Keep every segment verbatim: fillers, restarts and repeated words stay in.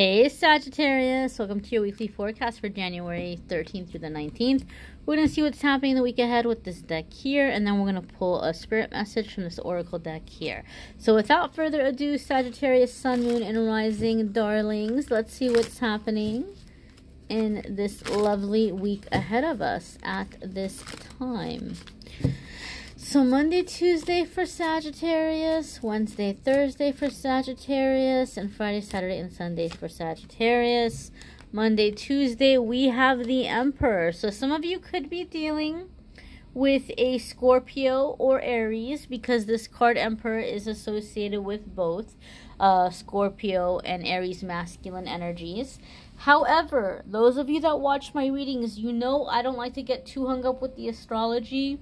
Hey Sagittarius, welcome to your weekly forecast for January thirteenth through the nineteenth. We're going to see what's happening the week ahead with this deck here, and then we're going to pull a spirit message from this oracle deck here. So without further ado, Sagittarius, Sun, Moon, and Rising darlings, let's see what's happening in this lovely week ahead of us at this time. So Monday, Tuesday for Sagittarius, Wednesday, Thursday for Sagittarius, and Friday, Saturday, and Sunday for Sagittarius. Monday, Tuesday, we have the Emperor. So some of you could be dealing with a Scorpio or Aries because this card Emperor is associated with both uh, Scorpio and Aries masculine energies. However, those of you that watch my readings, you know I don't like to get too hung up with the astrology.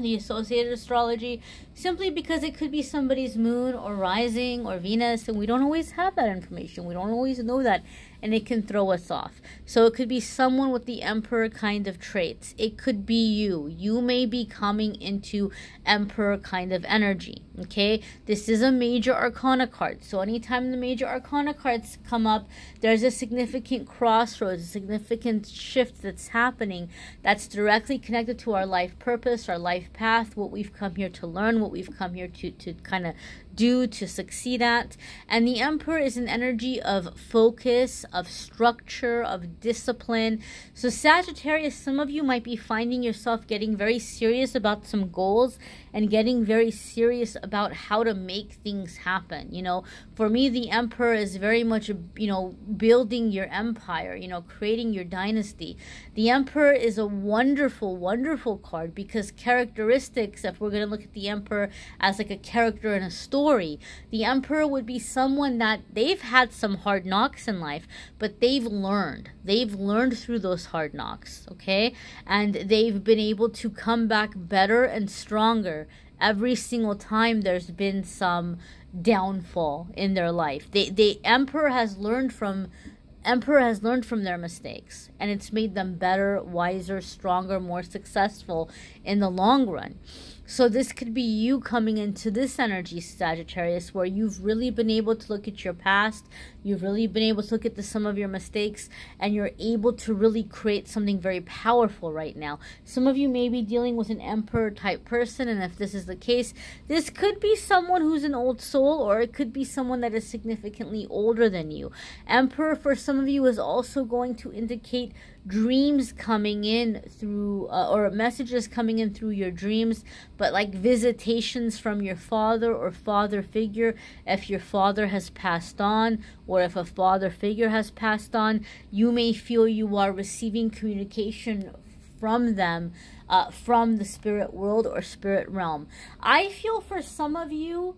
The associated astrology, simply because it could be somebody's moon or rising or Venus, and we don't always have that information. We don't always know that, and it can throw us off. So it could be someone with the Emperor kind of traits. It could be you. You may be coming into Emperor kind of energy, okay? This is a major arcana card. So anytime the major arcana cards come up, there's a significant crossroads, a significant shift that's happening that's directly connected to our life purpose, our life path, what we've come here to learn, what we've come here to, to kind of do, to succeed at. And the Emperor is an energy of focus, of structure, of discipline. So Sagittarius, some of you might be finding yourself getting very serious about some goals and getting very serious about how to make things happen. You know, for me, the Emperor is very much, you know, building your empire, you know, creating your dynasty. The Emperor is a wonderful, wonderful card because characteristics, if we're going to look at the Emperor as like a character in a story, the Emperor would be someone that they've had some hard knocks in life, but they've learned. They've learned through those hard knocks, okay? And they've been able to come back better and stronger every single time there's been some downfall in their life. They, the Emperor has learned from... Emperor has learned from their mistakes, and it's made them better, wiser, stronger, more successful in the long run. So this could be you coming into this energy, Sagittarius, where you've really been able to look at your past, you've really been able to look at the sum of your mistakes, and you're able to really create something very powerful right now. Some of you may be dealing with an Emperor type person, and if this is the case, this could be someone who's an old soul, or it could be someone that is significantly older than you. Emperor for some of you is also going to indicate dreams coming in through uh, or messages coming in through your dreams, but like visitations from your father or father figure. If your father has passed on, or if a father figure has passed on, you may feel you are receiving communication from them, uh, from the spirit world or spirit realm. I feel for some of you,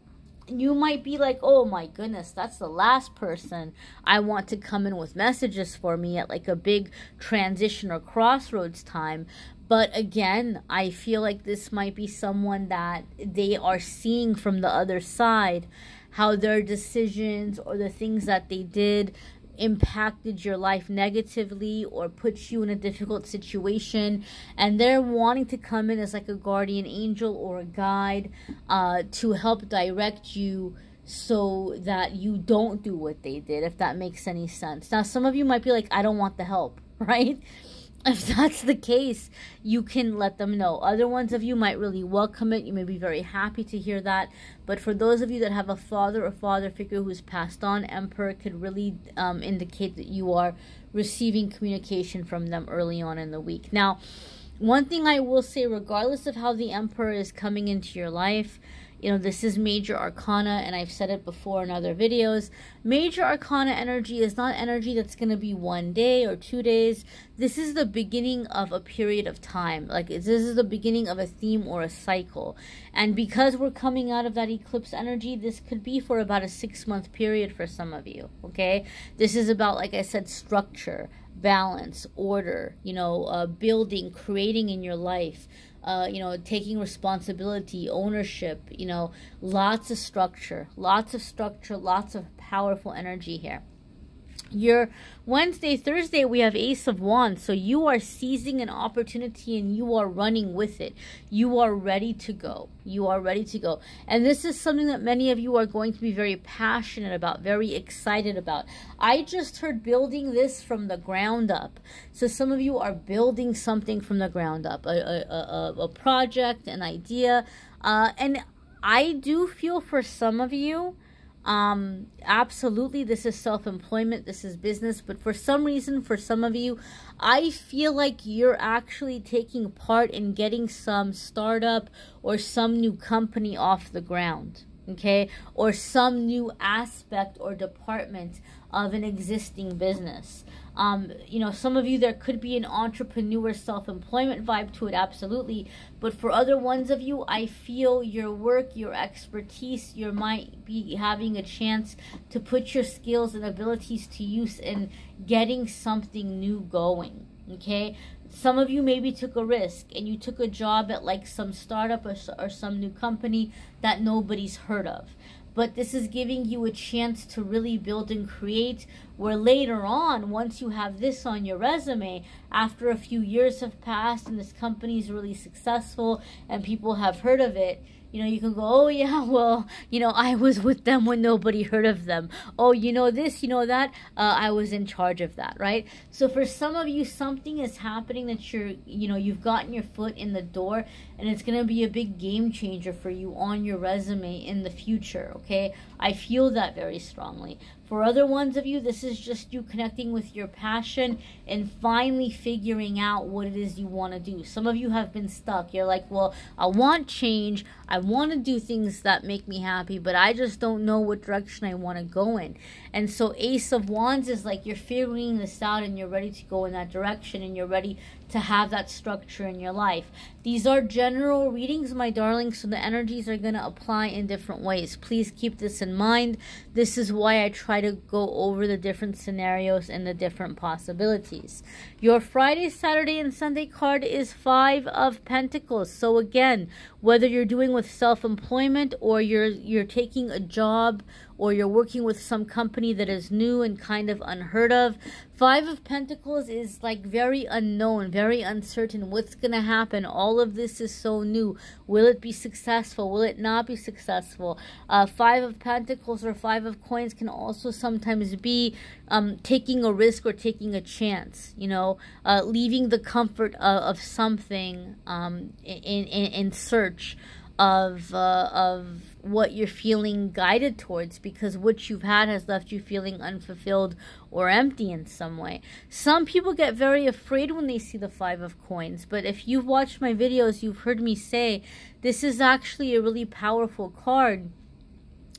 you might be like, oh my goodness, that's the last person I want to come in with messages for me at like a big transition or crossroads time. But again, I feel like this might be someone that they are seeing from the other side, how their decisions or the things that they did impacted your life negatively or put you in a difficult situation, and they're wanting to come in as like a guardian angel or a guide uh, to help direct you so that you don't do what they did, if that makes any sense. Now, some of you might be like, I don't want the help, right? If that's the case, you can let them know. Other ones of you might really welcome it. You may be very happy to hear that. But for those of you that have a father or father figure who's passed on, Emperor could really um, indicate that you are receiving communication from them early on in the week. Now, one thing I will say, regardless of how the Emperor is coming into your life, you know, this is major arcana, and I've said it before in other videos. Major arcana energy is not energy that's going to be one day or two days. This is the beginning of a period of time. Like, this is the beginning of a theme or a cycle. And because we're coming out of that eclipse energy, this could be for about a six-month period for some of you, okay? This is about, like I said, structure, balance, order, you know, uh, building, creating in your life. Uh, you know, taking responsibility, ownership, you know, lots of structure, lots of structure, lots of powerful energy here. Your Wednesday, Thursday, we have Ace of Wands. So you are seizing an opportunity and you are running with it. You are ready to go. You are ready to go. And this is something that many of you are going to be very passionate about, very excited about. I just heard building this from the ground up. So some of you are building something from the ground up, a, a, a, a project, an idea. Uh, and I do feel for some of you, um absolutely this is self-employment, this is business, but for some reason, for some of you, I feel like you're actually taking part in getting some startup or some new company off the ground, okay, or some new aspect or department of an existing business. Um you know, some of you, there could be an entrepreneur self-employment vibe to it, absolutely, but for other ones of you, I feel your work, your expertise, you might be having a chance to put your skills and abilities to use in getting something new going, okay? Some of you maybe took a risk and you took a job at like some startup or, or some new company that nobody's heard of. But this is giving you a chance to really build and create, where later on, once you have this on your resume, after a few years have passed and this company is really successful and people have heard of it, you know, you can go, oh yeah, well, you know, I was with them when nobody heard of them. Oh, you know this, you know that, uh, I was in charge of that, right? So for some of you, something is happening that you're, you know, you've gotten your foot in the door, and it's going to be a big game changer for you on your resume in the future, okay? I feel that very strongly. For other ones of you, this is just you connecting with your passion and finally figuring out what it is you want to do. Some of you have been stuck. You're like, well, I want change. I want to do things that make me happy, but I just don't know what direction I want to go in. And so Ace of Wands is like you're figuring this out and you're ready to go in that direction and you're ready to have that structure in your life. These are general readings, my darling, so the energies are going to apply in different ways. Please keep this in mind. This is why I try to go over the different scenarios and the different possibilities. Your Friday, Saturday, and Sunday card is Five of Pentacles. So again, whether you're doing with self-employment or you're you're taking a job or you're working with some company that is new and kind of unheard of, Five of Pentacles is like very unknown, very uncertain. What's going to happen? All of this is so new. Will it be successful? Will it not be successful? Uh, Five of Pentacles or Five of Coins can also sometimes be um, taking a risk or taking a chance, you know, uh, leaving the comfort of, of something um, in, in, in search of uh, of what you're feeling guided towards, because what you've had has left you feeling unfulfilled or empty in some way. Some people get very afraid when they see the Five of Coins, but if you've watched my videos, you've heard me say this is actually a really powerful card,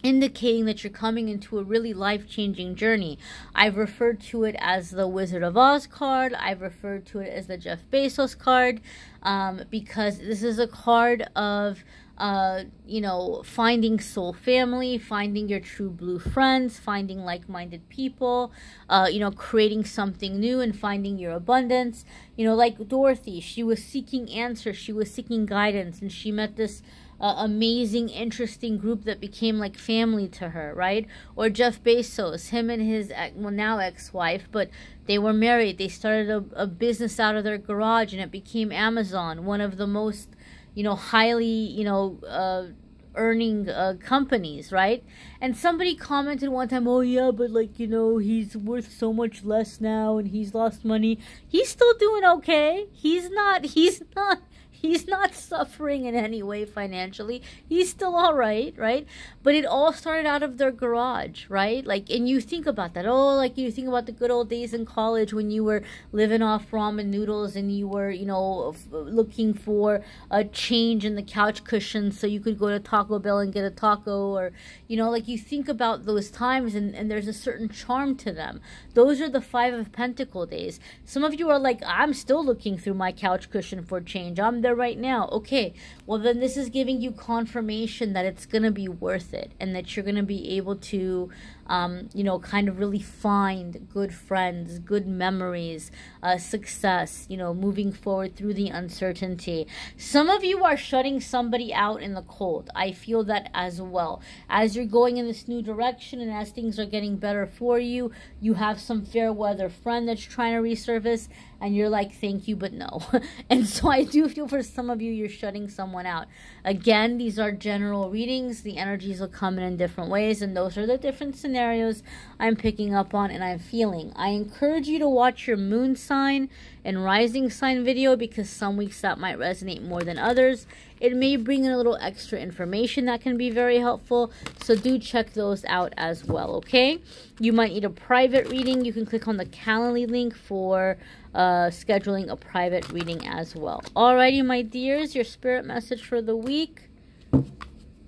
indicating that you're coming into a really life-changing journey. I've referred to it as the Wizard of Oz card. I've referred to it as the Jeff Bezos card, um, because this is a card of Uh, you know, finding soul family, finding your true blue friends, finding like-minded people, uh, you know, creating something new and finding your abundance. You know, like Dorothy, she was seeking answers, she was seeking guidance, and she met this uh, amazing, interesting group that became like family to her, right? Or Jeff Bezos, him and his, well, now ex-wife, but they were married. They started a, a business out of their garage, and it became Amazon, one of the most, you know, highly, you know, uh, earning uh, companies, right? And somebody commented one time, oh yeah, but like, you know, he's worth so much less now and he's lost money. He's still doing okay. He's not, he's not, he's not suffering in any way financially. He's still all right, right? But it all started out of their garage, right? Like, and you think about that. Oh, like you think about the good old days in college when you were living off ramen noodles and you were, you know, looking for a change in the couch cushion so you could go to Taco Bell and get a taco, or, you know, like you think about those times, and, and there's a certain charm to them. Those are the Five of Pentacle days. Some of you are like, I'm still looking through my couch cushion for change. I'm there right now. Okay, well then this is giving you confirmation that it's going to be worth it and that you're going to be able to um, you know, kind of really find good friends, good memories, uh, success, you know, moving forward through the uncertainty. Some of you are shutting somebody out in the cold. I feel that as well. As you're going in this new direction and as things are getting better for you, you have some fair weather friend that's trying to resurface and you're like, thank you, but no. And so I do feel for some of you, you're shutting someone out. Again, these are general readings. The energies will come in in different ways, and those are the different scenarios I'm picking up on and I'm feeling. I encourage you to watch your moon sign and rising sign video because some weeks that might resonate more than others. It may bring in a little extra information that can be very helpful, so do check those out as well, okay? You might need a private reading. You can click on the Calendly link for uh, scheduling a private reading as well. Alrighty, my dears, your spirit message for the week.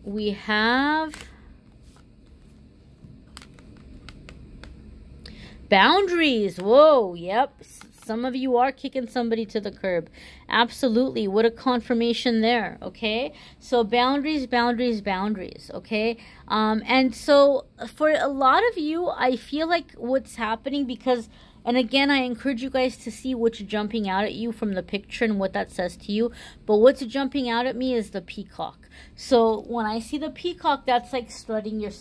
We have boundaries. Whoa, yep. Some of you are kicking somebody to the curb. Absolutely. What a confirmation there, okay? So boundaries, boundaries, boundaries, okay? Um, and so for a lot of you, I feel like what's happening because, and again, I encourage you guys to see what's jumping out at you from the picture and what that says to you. But what's jumping out at me is the peacock. So when I see the peacock, that's like strutting your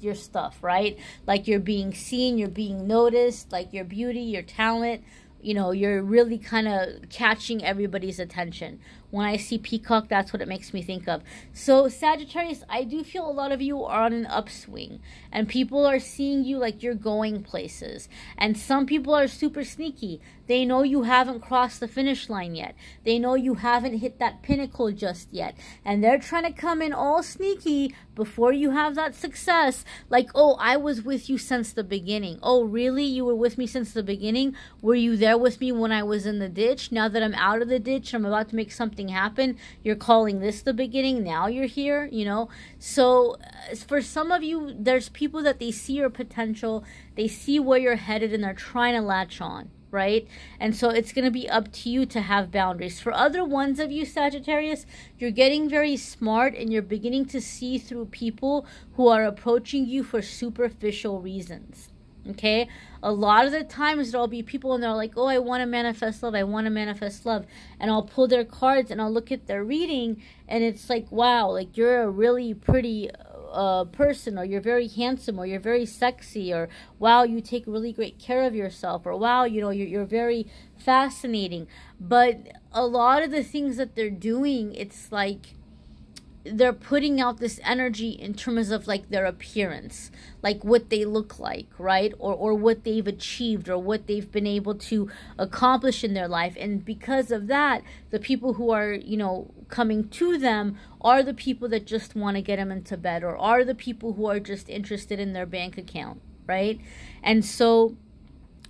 your stuff, right? Like you're being seen, you're being noticed, like your beauty, your talent. You know, you're really kind of catching everybody's attention. When I see peacock, that's what it makes me think of. So Sagittarius, I do feel a lot of you are on an upswing and people are seeing you like you're going places. And some people are super sneaky. They know you haven't crossed the finish line yet. They know you haven't hit that pinnacle just yet. And they're trying to come in all sneaky before you have that success. Like, oh, I was with you since the beginning. Oh, really? You were with me since the beginning? Were you there with me when I was in the ditch? Now that I'm out of the ditch, I'm about to make something happen. You're calling this the beginning. Now you're here, you know. So uh, for some of you, there's people that they see your potential, they see where you're headed, and they're trying to latch on, right? And so it's going to be up to you to have boundaries. For other ones of you, Sagittarius, you're getting very smart and you're beginning to see through people who are approaching you for superficial reasons. Okay, a lot of the times there'll be people and they're like, oh, I want to manifest love, I want to manifest love, and I'll pull their cards and I'll look at their reading and it's like, wow, like you're a really pretty uh, person, or you're very handsome, or you're very sexy, or wow, you take really great care of yourself, or wow, you know, you're, you're very fascinating. But a lot of the things that they're doing, it's like they're putting out this energy in terms of like their appearance, like what they look like, right? Or, or what they've achieved or what they've been able to accomplish in their life. And because of that, the people who are, you know, coming to them are the people that just want to get them into bed, or are the people who are just interested in their bank account, right? And so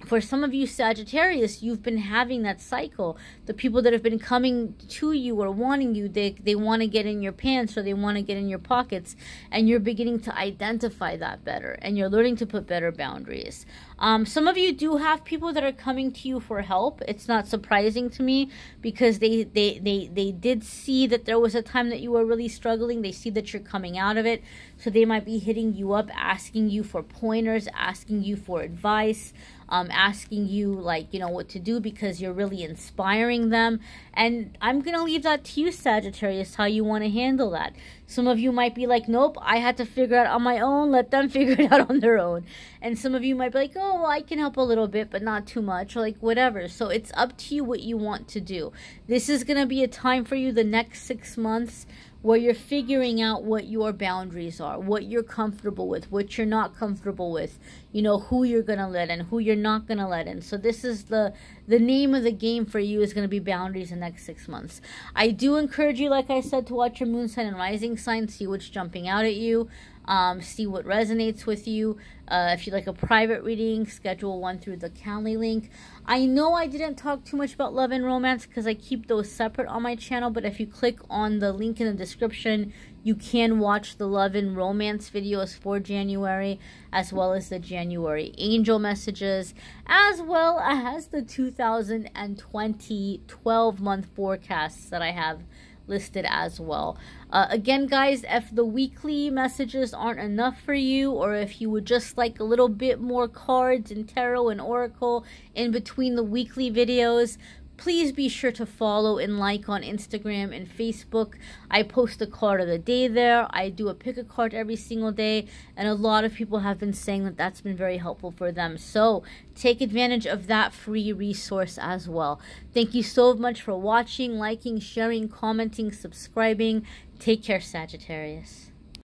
for some of you, Sagittarius, you've been having that cycle. The people that have been coming to you or wanting you, they, they want to get in your pants or they want to get in your pockets. And you're beginning to identify that better. And you're learning to put better boundaries. Um, some of you do have people that are coming to you for help. It's not surprising to me because they, they, they, they did see that there was a time that you were really struggling. They see that you're coming out of it. So they might be hitting you up, asking you for pointers, asking you for advice. Um, asking you, like, you know, what to do because you're really inspiring them. And I'm going to leave that to you, Sagittarius, how you want to handle that. Some of you might be like, nope, I had to figure it out on my own. Let them figure it out on their own. And some of you might be like, oh, well, I can help a little bit, but not too much, or like whatever. So it's up to you what you want to do. This is going to be a time for you the next six months where you're figuring out what your boundaries are, what you're comfortable with, what you're not comfortable with, you know, who you're going to let in, who you're not going to let in. So this is the, the name of the game for you is going to be boundaries the next six months. I do encourage you, like I said, to watch your moon sign and rising sign, see what's jumping out at you, um, see what resonates with you. Uh, if you'd like a private reading, schedule one through the Calendly link. I know I didn't talk too much about love and romance because I keep those separate on my channel, but if you click on the link in the description, you can watch the love and romance videos for January, as well as the January angel messages, as well as the two thousand twenty twelve-month forecasts that I have listed as well. Uh, again, guys, if the weekly messages aren't enough for you, or if you would just like a little bit more cards and tarot and oracle in between the weekly videos, please be sure to follow and like on Instagram and Facebook. I post a card of the day there. I do a pick a card every single day. And a lot of people have been saying that that's been very helpful for them. So take advantage of that free resource as well. Thank you so much for watching, liking, sharing, commenting, subscribing. Take care, Sagittarius.